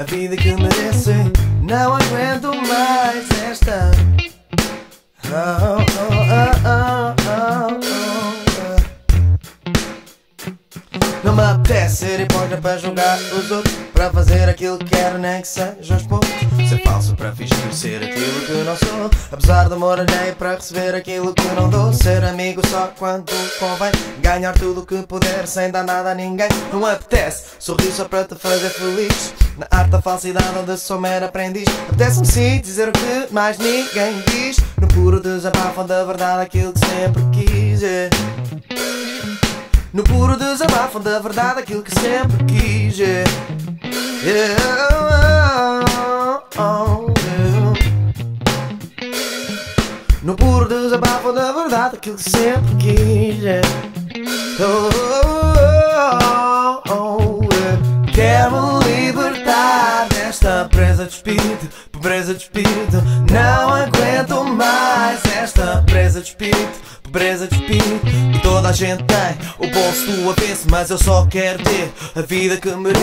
a vida que merecem. Não aguento mais esta. Oh, oh, oh, oh, oh, oh. Não me apetece ser hipócrita para julgar os outros, para fazer aquilo que quero, nem que seja aos poucos. Ser falso para fingir ser aquilo que não sou, apesar de amor alheio para receber aquilo que não dou. Ser amigo só quando convém, ganhar tudo o que puder sem dar nada a ninguém. Não me apetece sorrir só para te fazer feliz, na arte da falsidade onde sou mero aprendiz. Apetece-me sim dizer o que mais ninguém diz, no puro desabafo da verdade aquilo que sempre quis, yeah. No puro desabafo da verdade aquilo que sempre quis, yeah. Yeah. Oh, oh, yeah. No puro desabafo da verdade aquilo que sempre quis, yeah. Oh, oh, oh, oh, yeah. Quero libertar desta presa de espírito, pobreza de espírito. Não aguento mais esta presa de espírito, pobreza de espírito. E toda a gente tem o bolso do avesso, mas eu só quero ter a vida que mereço.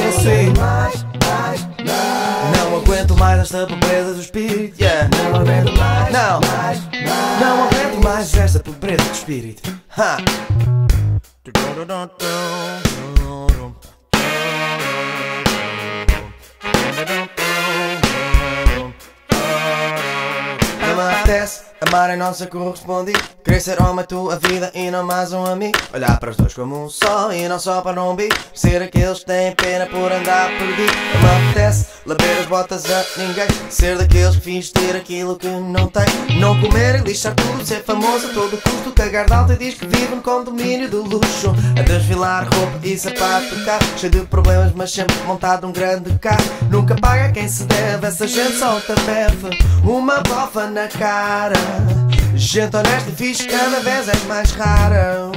Não aguento mais esta pobreza do espírito, yeah. Não aguento mais, não. Não aguento mais esta pobreza de espírito, ha. Amar é nossa correspondida, querer ser homem a tua vida e não mais um amigo. Olhar para os dois como um só e não só para um bico. Ser aqueles que têm pena por andar perdido. Não apetece lamber as botas a ninguém. Ser daqueles que fins ter aquilo que não tem. Não comer e lixar tudo, ser famoso a todo custo. Cagar de alta e diz que vive num condomínio de luxo. A desfilar roupa e sapato, carro cheio de problemas, mas sempre montado um grande carro. Nunca paga quem se deve, essa gente só te bebe uma bofa na cara. Gente honesta e fixe cada vez é mais rara.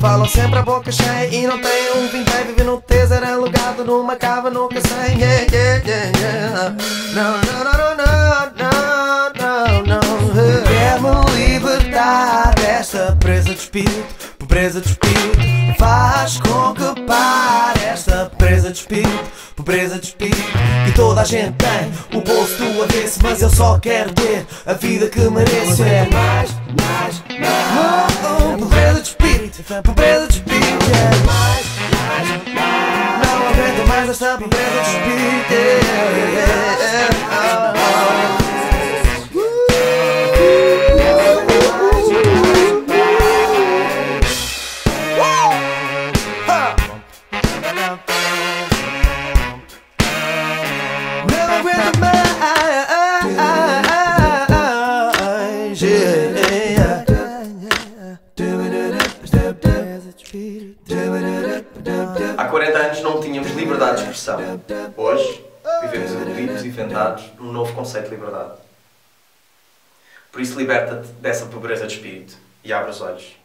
Falam sempre a boca cheia e não têm um vintém. Vive num tesouro alugado numa cava nunca sem. Yeah, yeah, yeah, yeah. Não, não, não, não, não, não, não. Quero-me libertar desta presa de espírito, pobreza de espírito. Faz com que pare esta presa de espírito, pobreza de espírito. E toda a gente tem o bolso do avesso, mas eu só quero ter a vida que mereço. É mais, pobreza de espírito, pobreza de espírito. É mais, não aguento mais esta pobreza de espírito. É. Há 40 anos não tínhamos liberdade de expressão. Hoje, vivemos iludidos e vendados num novo conceito de liberdade. Por isso, liberta-te dessa pobreza de espírito e abre os olhos.